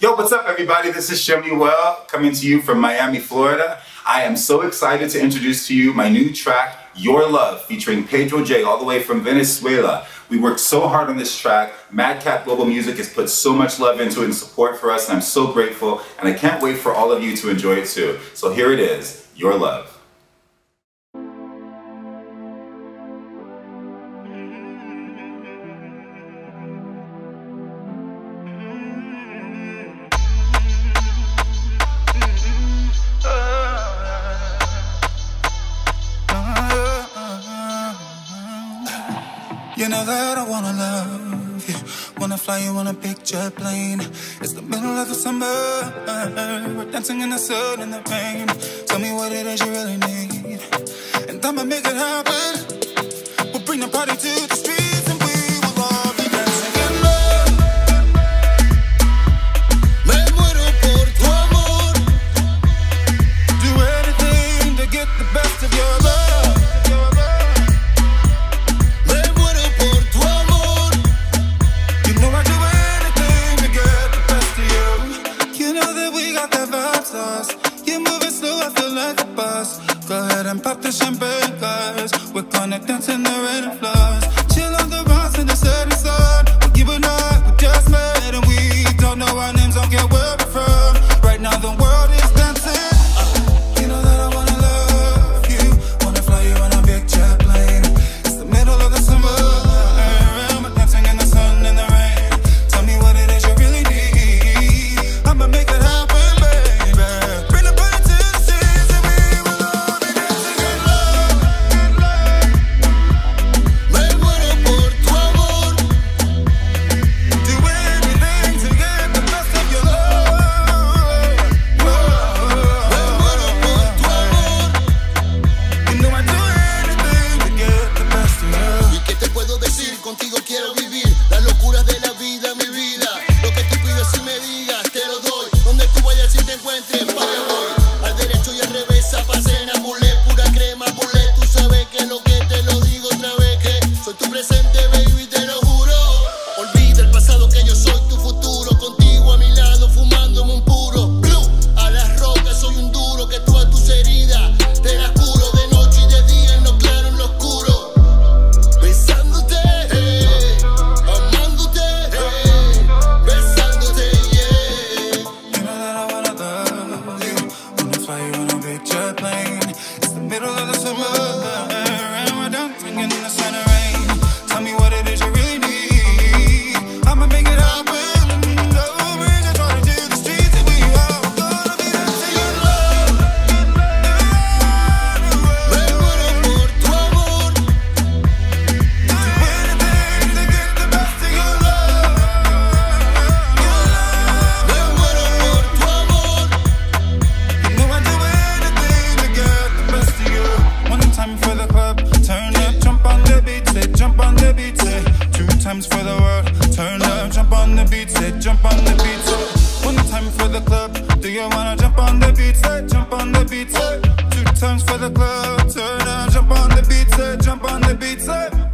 Yo, what's up everybody? This is SHEMUWEL coming to you from Miami, Florida. I am so excited to introduce to you my new track, Your Love, featuring Pedro J, all the way from Venezuela. We worked so hard on this track. Madcap Global Music has put so much love into it and support for us, and I'm so grateful, and I can't wait for all of you to enjoy it too. So here it is, Your Love. You know that I wanna love you, wanna fly you on a big jet plane. It's the middle of the summer, we're dancing in the sun and the rain. Tell me what it is you really need, and I'ma make it happen. We'll bring the party to the street. Go ahead and pop the champagne, guys. We're gonna dance in the rain and floods. Chill on the rocks in the setting sun. We're giving up, we just met, and we don't know our names, don't get where we're from. Right now the world is dancing. You know that I wanna love you, wanna fly you on a big jet plane. It's the middle of the summer, we're dancing in the sun and the rain. Tell me what it is you really need, I'ma make it happen. Jump on the beat, say.